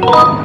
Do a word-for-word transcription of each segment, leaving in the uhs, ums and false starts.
うん。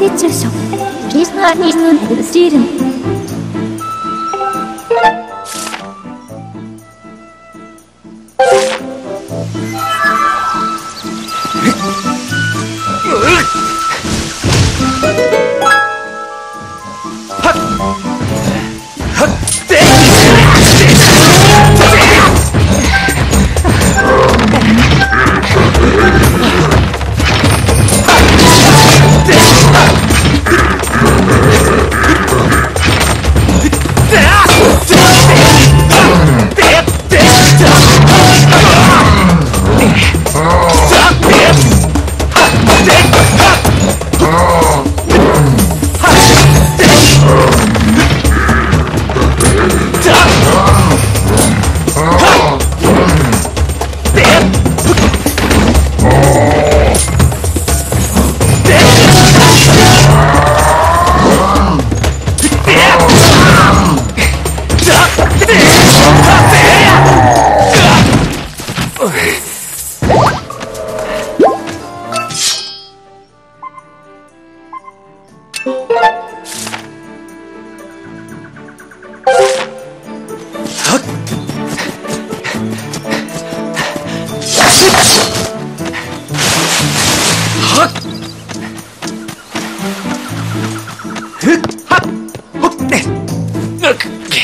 Institution is not known to the student. Stop! は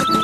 っ